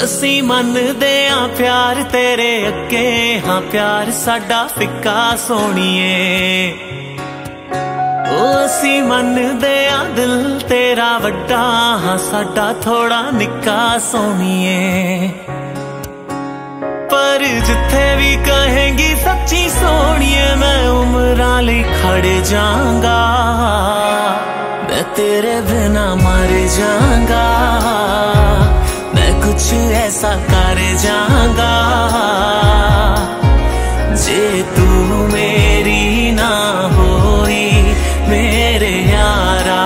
असी मनदे हां प्यार तेरे अगे, हां प्यार साडा फिक्का सोनिए। ओ असी मनदे हां दिल तेरा वड्डा, हां साडा थोड़ा निक्का सोनिए। पर जिथे भी कहेंगी सच्ची सोनिए, मैं उमरां लई खड़ जांगा, मैं तेरे बिना मर जांगा, कुछ ऐसा कर जाऊंगा जे तू मेरी ना होई मेरे यारा।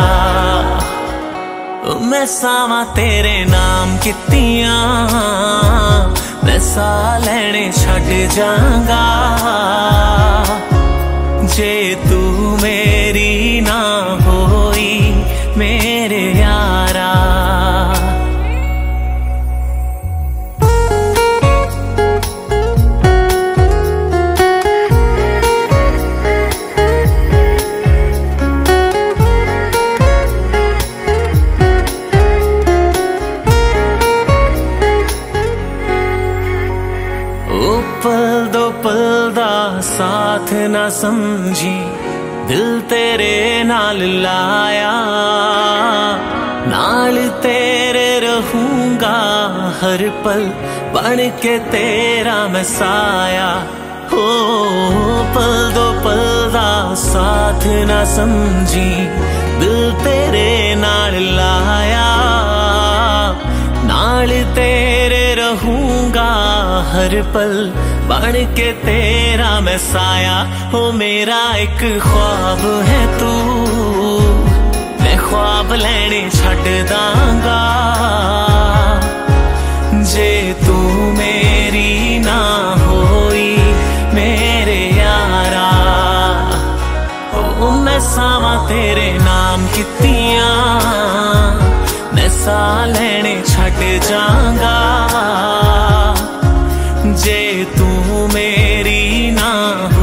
मैं सावा तेरे नाम कितिया, मैं सा लैने छड़ जाऊंगा जे तू मेरी ना होई मेरे यारा। पल दा साथ ना समझी, दिल तेरे नाल लाया, नाल तेरे रहूंगा हर पल, बन के तेरा मैं साया। हो पल दो पल दा साथ ना समझी, दिल तेरे नाल लाया, नाल तेरे रहूंगा हर पल, बन के तेरा मैं साया। हो मेरा एक ख्वाब है तू, मैं ख्वाब लैने छड़ दांगा जे तू मेरी ना होई मेरे यारा। ओ मैं सावा तेरे नाम कितिया, मैं सा लैने छड़ जांगा जे तू मेरी ना